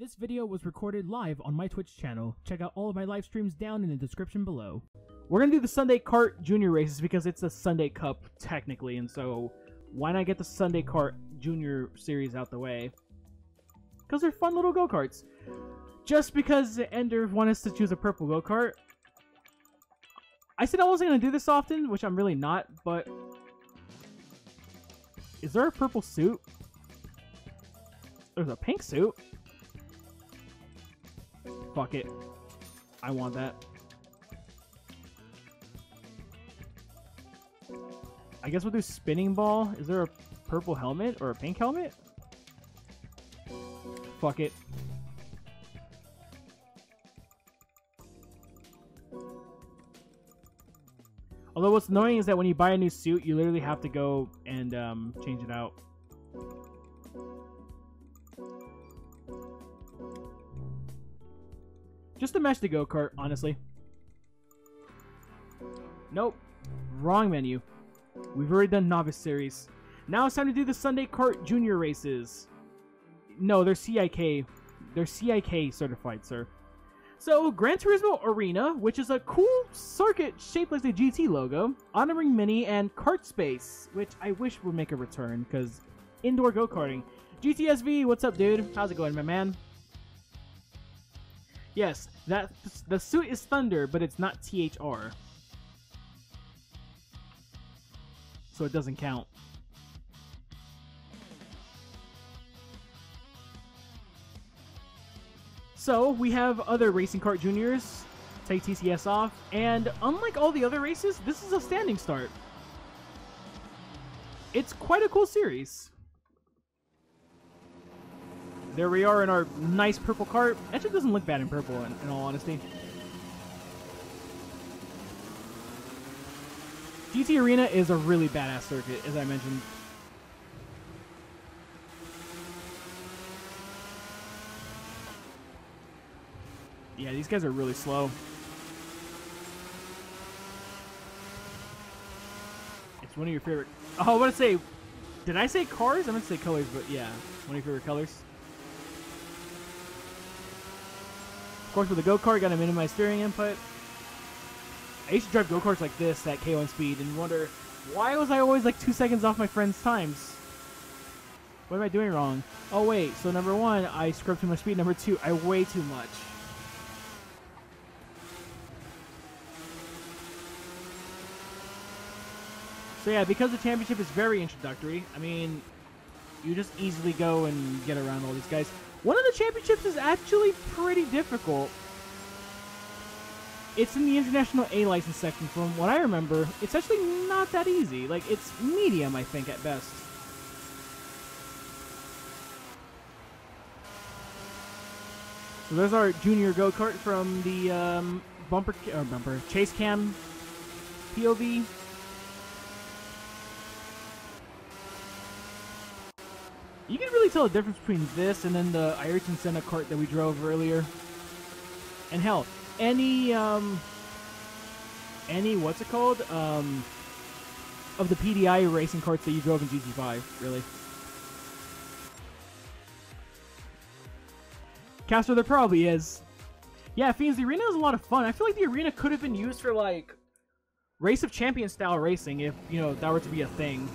This video was recorded live on my Twitch channel. Check out all of my live streams down in the description below. We're gonna do the Sunday Kart Junior races because it's a Sunday Cup technically, and so why not get the Sunday Kart Junior series out the way? Because they're fun little go-karts. Just because Ender wanted us to choose a purple go-kart. I said I wasn't gonna do this often, which I'm really not, but is there a purple suit? There's a pink suit. Fuck it. I want that. I guess we'll do spinning ball. Is there a purple helmet or a pink helmet? Fuck it. Although what's annoying is that when you buy a new suit, you literally have to go and change it out. Just to match the go-kart, honestly. Nope. Wrong menu. We've already done Novice Series. Now it's time to do the Sunday Kart Junior races. No, they're CIK. They're CIK certified, sir. So, Gran Turismo Arena, which is a cool circuit shaped like the GT logo, Honoring Mini, and Kart Space, which I wish would make a return, because indoor go-karting. GTSV, what's up, dude? How's it going, my man? Yes, the suit is Thunder, but it's not THR. So it doesn't count. So we have other Racing Kart Juniors, take TCS off, and unlike all the other races, this is a standing start. It's quite a cool series. There we are in our nice purple cart. Actually, it doesn't look bad in purple, in all honesty. GT Arena is a really badass circuit, as I mentioned. Yeah, these guys are really slow. It's one of your favorite... Oh, I want to say... Did I say cars? I meant to say colors, but yeah. One of your favorite colors. Of course, with the go-kart, gotta minimize steering input. I used to drive go-karts like this at K1 Speed and wonder, why was I always like 2 seconds off my friend's times? What am I doing wrong? Oh wait, so number one, I screw up too much speed. Number two, I weigh too much. So yeah, because the championship is very introductory, I mean, you just easily go and get around all these guys. One of the championships is actually pretty difficult. It's in the International A license section. From what I remember, it's actually not that easy. Like, it's medium, I think, at best. So there's our junior go-kart from the chase cam POV. You can really tell the difference between this and then the iRacing Senna cart that we drove earlier. And hell, any what's it called? Of the PDI racing carts that you drove in GT5, really. Castro, there probably is. Yeah, Fiends, the arena is a lot of fun. I feel like the arena could have been used for, like, Race of Champions style racing if, you know, that were to be a thing.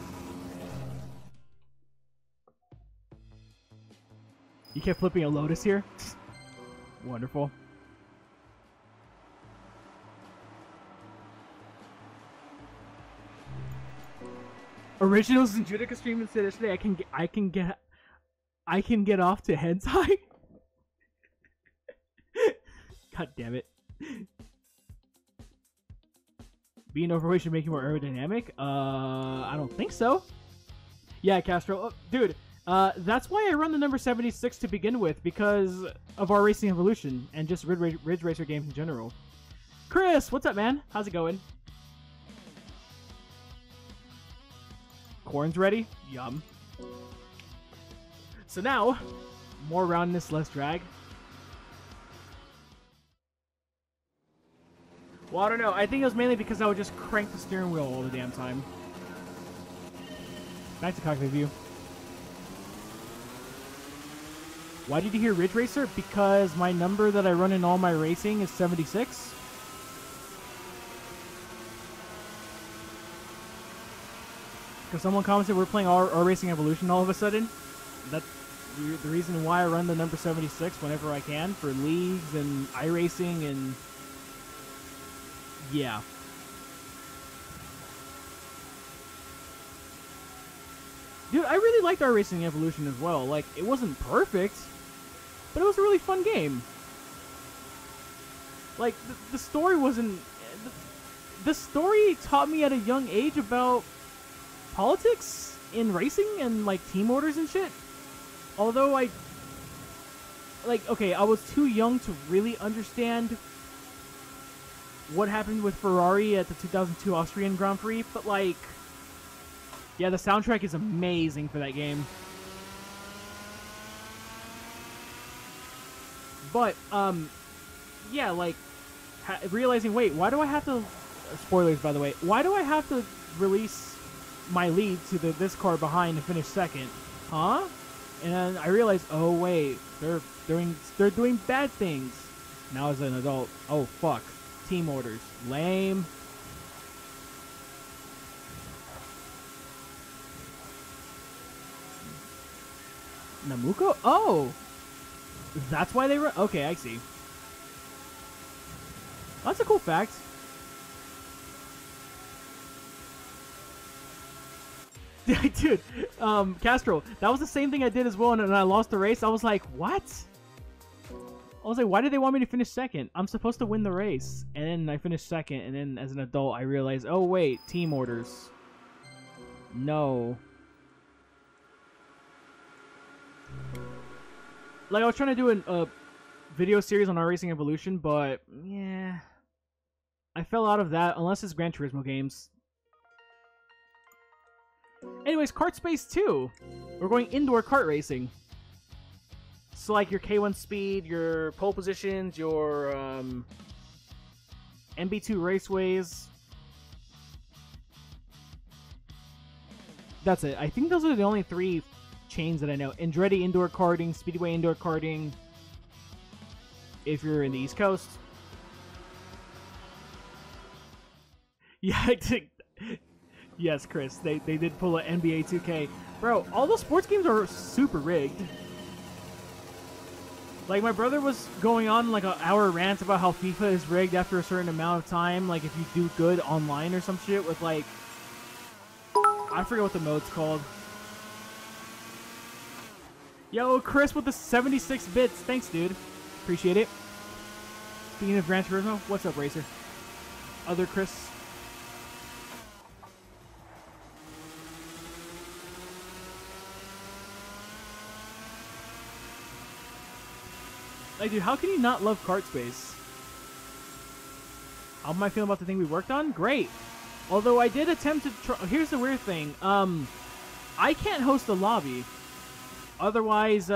You kept flipping a Lotus here? Wonderful. Originals and Judica streaming today. I can get off to hentai. God damn it. Being overweight should make you more aerodynamic? I don't think so. Yeah, Castro. Oh, dude. That's why I run the number 76 to begin with, because of our Racing Evolution and just Ridge Racer games in general. Chris, what's up, man? How's it going? Corn's ready? Yum. So now, more roundness, less drag. Well, I don't know. I think it was mainly because I would just crank the steering wheel all the damn time. Back to cockpit view. Why did you hear Ridge Racer? Because my number that I run in all my racing is 76. Because someone commented we're playing our Racing Evolution all of a sudden. That's the reason why I run the number 76 whenever I can for leagues and iRacing and... yeah. Dude, I really liked iRacing Evolution as well. Like, it wasn't perfect, but it was a really fun game. Like, the story wasn't... The story taught me at a young age about politics in racing and, like, team orders and shit. Although I... like, okay, I was too young to really understand what happened with Ferrari at the 2002 Austrian Grand Prix, but, like... yeah, the soundtrack is amazing for that game. But, yeah, like, realizing, wait, why do I have to... spoilers, by the way. Why do I have to release my lead to this car behind to finish second? Huh? And then I realized, oh, wait, they're doing bad things. Now as an adult, oh, fuck. Team orders. Lame. Namuko? Oh! That's why they were... okay, I see. That's a cool fact. Dude, Castro, that was the same thing I did as well, and I lost the race. I was like, what? I was like, why did they want me to finish second? I'm supposed to win the race. And then I finished second, and then as an adult, I realized, oh, wait, team orders. No. Like, I was trying to do a video series on iRacing Evolution, but, yeah, I fell out of that, unless it's Gran Turismo games. Anyways, Kart Space 2! We're going indoor kart racing. So, like, your K1 Speed, your pole positions, your, MB2 Raceways. That's it. I think those are the only three chains that I know. Andretti indoor karting, Speedway indoor karting, if you're in the East Coast. Yeah, I think... yes, Chris, they did pull an NBA 2K. Bro, all those sports games are super rigged. Like, my brother was going on, like, an hour rant about how FIFA is rigged after a certain amount of time, like, if you do good online or some shit with, like... I forget what the mode's called. Yo, Chris with the 76 bits. Thanks, dude. Appreciate it. Speaking of Gran Turismo, what's up, Racer? Other Chris. Like, dude, how can you not love Kart Space? How am I feeling about the thing we worked on? Great. Although I did attempt to try... here's the weird thing. I can't host a lobby. Otherwise,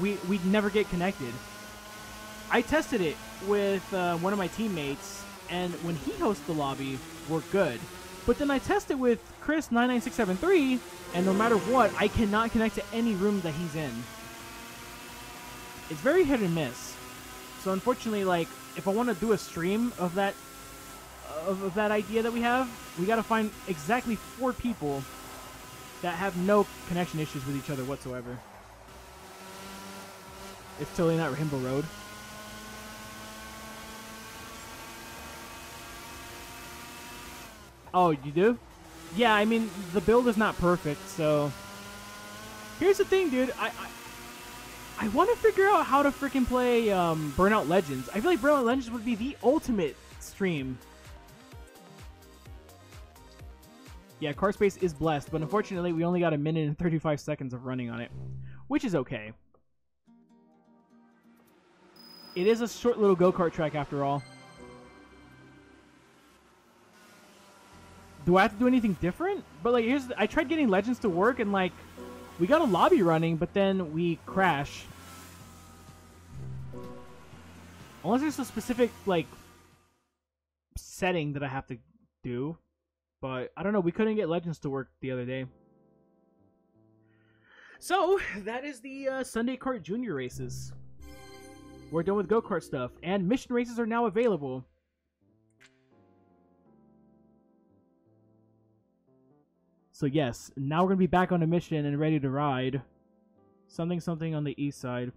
we'd never get connected. I tested it with one of my teammates, and when he hosts the lobby, we're good. But then I tested with Chris99673, and no matter what, I cannot connect to any room that he's in. It's very hit and miss. So unfortunately, like, if I want to do a stream of that idea that we have, we got to find exactly 4 people that have no connection issues with each other whatsoever. It's totally not Rainbow Road. Oh, you do? Yeah, I mean, the build is not perfect, so... here's the thing, dude. I want to figure out how to freaking play Burnout Legends. I feel like Burnout Legends would be the ultimate stream. Yeah, Kart Space is blessed, but unfortunately we only got a minute and 35 seconds of running on it, which is okay. It is a short little go-kart track after all. Do I have to do anything different? But like, here's I tried getting Legends to work, and like, we got a lobby running, but then we crash. Unless there's a specific like setting that I have to do. But, I don't know, we couldn't get Legends to work the other day. So that is the Sunday Kart Junior races. We're done with go-kart stuff, and mission races are now available. So yes, now we're gonna be back on a mission and ready to ride. Something on the east side.